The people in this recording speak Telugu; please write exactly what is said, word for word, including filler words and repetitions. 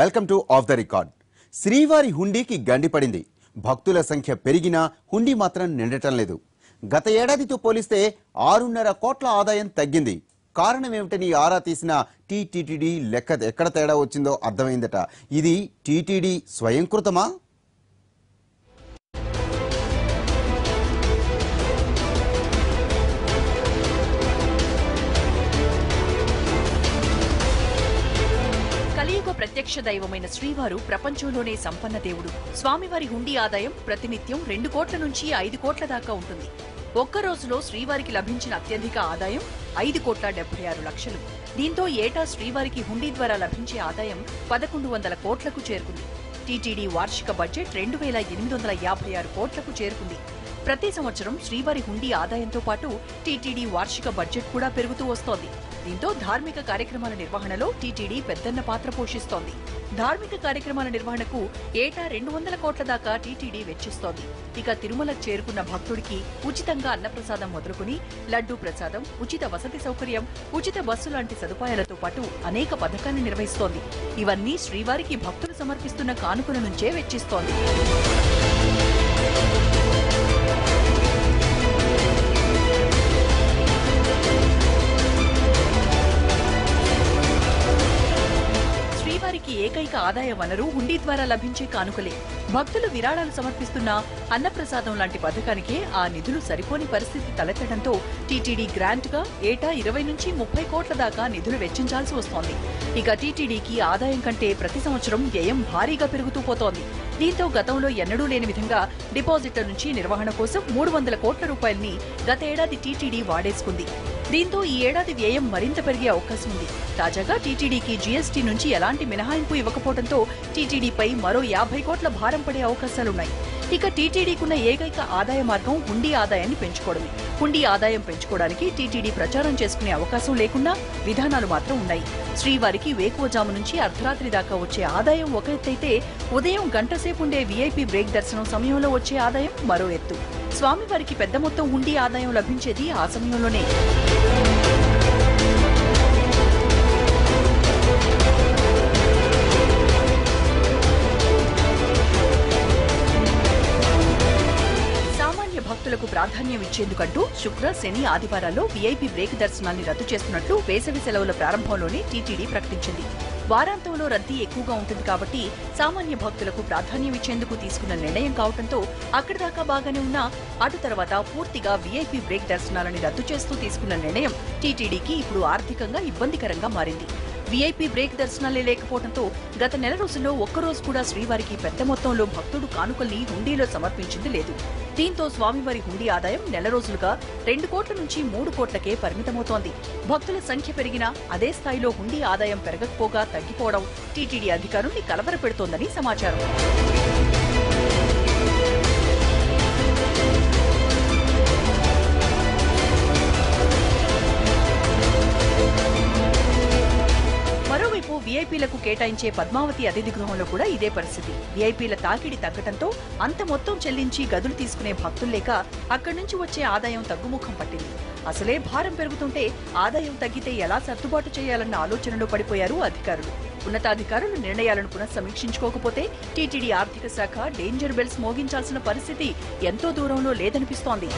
Welcome to off the record. శ్రీవారి హుండీకి గండి పడింది. భక్తుల సంఖ్య పెరిగినా హుండీ మాత్రం నిండటం లేదు. గత ఏడాదితో పోలిస్తే ఆరున్నర కోట్ల ఆదాయం తగ్గింది. కారణం ఏమిటని ఆరా తీసిన టీటీడీ లెక్క ఎక్కడ తేడా వచ్చిందో అర్థమైందట. ఇది టీటీడీ స్వయంకృతమా? కలియుగ ప్రత్యక్ష దైవమైన శ్రీవారు ప్రపంచంలోనే సంపన్న దేవుడు. స్వామివారి హుండీ ఆదాయం ప్రతినిత్యం రెండు కోట్ల నుంచి ఐదు కోట్ల దాకా ఉంటుంది. ఒక్క రోజులో శ్రీవారికి లభించిన అత్యధిక ఆదాయం ఐదు కోట్ల డెబ్బై ఆరు లక్షలు. దీంతో ఏటా శ్రీవారికి హుండీ ద్వారా లభించే ఆదాయం పదకొండు వందల కోట్లకు చేరుకుంది. టీటీడీ వార్షిక బడ్జెట్ రెండు వేల ఎనిమిది వందల యాభై ఆరు కోట్లకు చేరుకుంది. ప్రతి సంవత్సరం శ్రీవారి హుండీ ఆదాయంతో పాటు టీటీడీ వార్షిక బడ్జెట్ కూడా పెరుగుతూ వస్తోంది. దీంతో ధార్మిక కార్యక్రమాల నిర్వహణలో టీటీడీ పెద్దన్న పాత్ర పోషిస్తోంది. ధార్మిక కార్యక్రమాల నిర్వహణకు ఏటా రెండు వందల కోట్ల దాకా టీటీడీ వెచ్చిస్తోంది. ఇక తిరుమల చేరుకున్న భక్తుడికి ఉచితంగా అన్నప్రసాదం మొదలుకుని లడ్డూ ప్రసాదం, ఉచిత వసతి సౌకర్యం, ఉచిత బస్సు లాంటి సదుపాయాలతో పాటు అనేక పథకాలను నిర్వహిస్తోంది. ఇవన్నీ శ్రీవారికి భక్తులు సమర్పిస్తున్న కానుకల నుంచే వెచ్చిస్తోంది. ఏకైక ఆదాయ వనరు హుండీ ద్వారా లభించే కానుకలే. భక్తులు విరాళాలు సమర్పిస్తున్న అన్నప్రసాదం లాంటి పథకానికే ఆ నిధులు సరిపోని పరిస్థితి తలెత్తడంతో టీటీడీ గ్రాంట్ గా ఏటా ఇరవై నుంచి ముప్పై కోట్ల దాకా నిధులు వెచ్చించాల్సి వస్తోంది. ఇక టీటీడీకి ఆదాయం కంటే ప్రతి సంవత్సరం వ్యయం భారీగా పెరుగుతూ పోతోంది. దీంతో గతంలో ఎన్నడూ లేని విధంగా డిపాజిట్ల నుంచి నిర్వహణ కోసం మూడు వందల కోట్ల రూపాయల్ని గత ఏడాది టీటీడీ వాడేసుకుంది. దీంతో ఈ ఏడాది వ్యయం మరింత పెరిగే అవకాశం ఉంది. తాజాగా టీటీడీకి జీఎస్టీ నుంచి ఎలాంటి మినహాయింపు ఇవ్వకపోవడంతో టీటీడీపై మరో యాభై కోట్ల భారం పడే అవకాశాలున్నాయి. ఇక టీటీడీకున్న ఏకైక ఆదాయ మార్గం హుండీ ఆదాయాన్ని పెంచుకోవడమే. హుండీ ఆదాయం పెంచుకోవడానికి టీటీడీ ప్రచారం చేసుకునే అవకాశం లేకుండా విధానాలు మాత్రం ఉన్నాయి. శ్రీవారికి వేకువజాము నుంచి అర్ధరాత్రి దాకా వచ్చే ఆదాయం ఒక ఎత్తైతే, ఉదయం గంటసేపు ఉండే వీఐపీ బ్రేక్ దర్శనం సమయంలో వచ్చే ఆదాయం మరో ఎత్తు. స్వామివారికి పెద్ద మొత్తం హుండీ ఆదాయం లభించేది ఆ సమయంలోనే. సామాన్య భక్తులకు ప్రాధాన్యం ఇచ్చేందుకంటూ శుక్ర, శని, ఆదివారాల్లో వీఐపీ బ్రేక్ దర్శనాన్ని రద్దు చేస్తున్నట్లు వేసవి సెలవుల ప్రారంభంలోనే టీటీడీ ప్రకటించింది. వారాంతంలో రద్దీ ఎక్కువగా ఉంటుంది కాబట్టి సామాన్య భక్తులకు ప్రాధాన్యం ఇచ్చేందుకు తీసుకున్న నిర్ణయం కావడంతో అక్కడి దాకా బాగానే ఉన్నా అటు తర్వాత పూర్తిగా వీఐపీ బ్రేక్ దర్శనాలని రద్దు చేస్తూ తీసుకున్న నిర్ణయం టీటీడీకి ఇప్పుడు ఆర్థికంగా ఇబ్బందికరంగా మారింది. వీఐపీ బ్రేక్ దర్శనాలే లేకపోవడంతో గత నెల రోజుల్లో ఒక్కరోజు కూడా శ్రీవారికి పెద్ద మొత్తంలో భక్తుడు కానుకల్ని హుండీలో సమర్పించింది లేదు. దీంతో స్వామివారి హుండీ ఆదాయం నెల రోజులుగా రెండు కోట్ల నుంచి మూడు కోట్లకే పరిమితమవుతోంది. భక్తుల సంఖ్య పెరిగినా అదే స్థాయిలో హుండీ ఆదాయం పెరగకపోగా తగ్గిపోవడం టీటీడీ అధికారుల్ని కలవరపెడుతోందని సమాచారం. వీఐపీలకు కేటాయించే పద్మావతి అతిథి గృహంలో కూడా ఇదే పరిస్థితి. వీఐపీల తాకిడి తగ్గడంతో అంత మొత్తం చెల్లించి గదులు తీసుకునే భక్తులు లేక అక్కడి నుంచి వచ్చే ఆదాయం తగ్గుముఖం పట్టింది. అసలే భారం పెరుగుతుంటే ఆదాయం తగ్గితే ఎలా సర్దుబాటు చేయాలన్న ఆలోచనలో పడిపోయారు అధికారులు. ఉన్నతాధికారుల నిర్ణయాలను పునఃసమీక్షించుకోకపోతే టీటీడీ ఆర్థిక శాఖ డేంజర్ బెల్స్ మోగించాల్సిన పరిస్థితి ఎంతో దూరంలో లేదనిపిస్తోంది.